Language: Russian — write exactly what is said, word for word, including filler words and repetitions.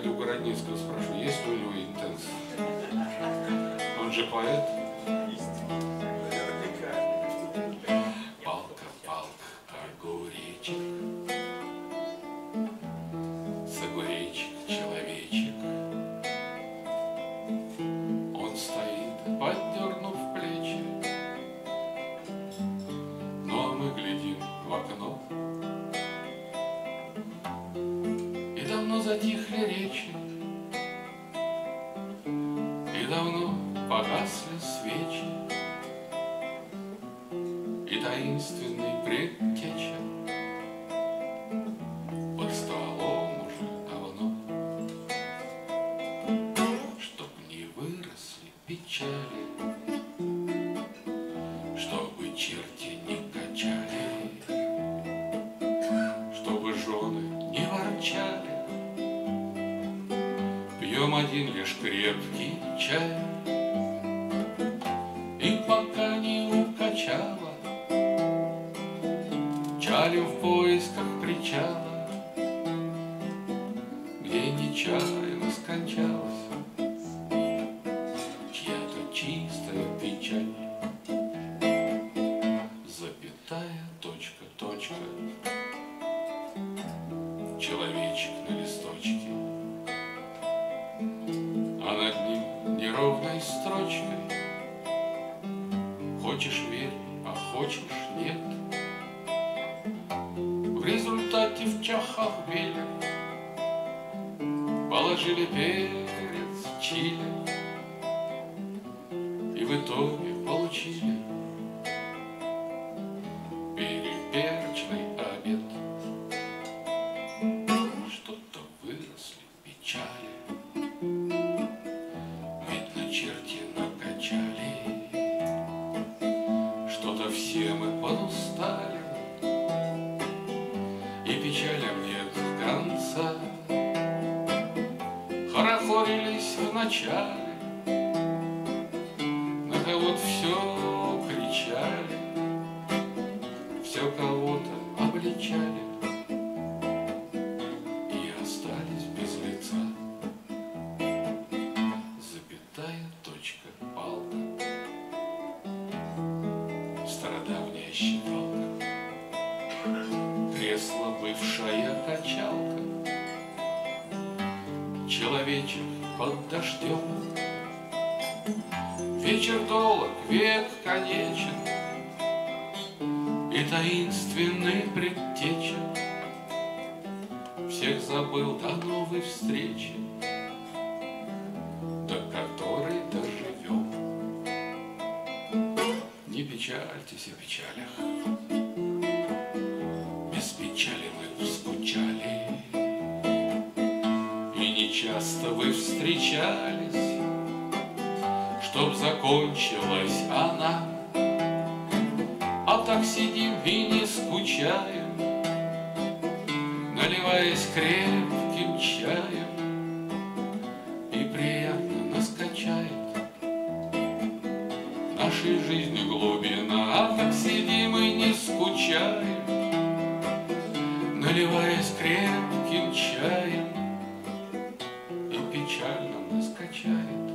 пойду к Городницкому, спрошу, есть ли у него Интенса. Он же поэт. Палка, палка, огуречек. С огуречек человечек. Он стоит, поддернув плечи. Ну а мы глядим в окно. Давно затихли речи, и давно погасли свечи, и таинственный предтеча под стволом уже давно, чтоб не выросли печали, чтобы черти не качали, чтобы жены не ворчали. Пьем один лишь крепкий чай, и пока не укачало, чалим в поисках причала, где нечаянно скончалась чья-то чистая печаль. Запятая, точка, точка, человечек на листочке. А над ним неровной строчкой: хочешь верь, а хочешь нет. В результате в чахах били, положили перец чили, и в итоге получили переперчный обед. Что-то выросли печали, черти накачали, что-то все мы подустали, и печалям нет конца. Хорохорились вначале, на кого-то все кричали, все кого-то обличали, и остались без лица. Точка, палка, стародавняя щипалка, кресло бывшая качалка, человечек под дождем. Вечер долг, век конечен, и таинственный предтеча всех забыл до новой встречи, до которой доживем. Не печальтесь о печалях, без печали мы скучали, и нечасто вы встречались, чтоб закончилась она. А так сидим и не скучаем, наливаясь крепким чаем, нашей жизни глубина. А так сидим и не скучаем, наливаясь крепким чаем, и печально нас качаем.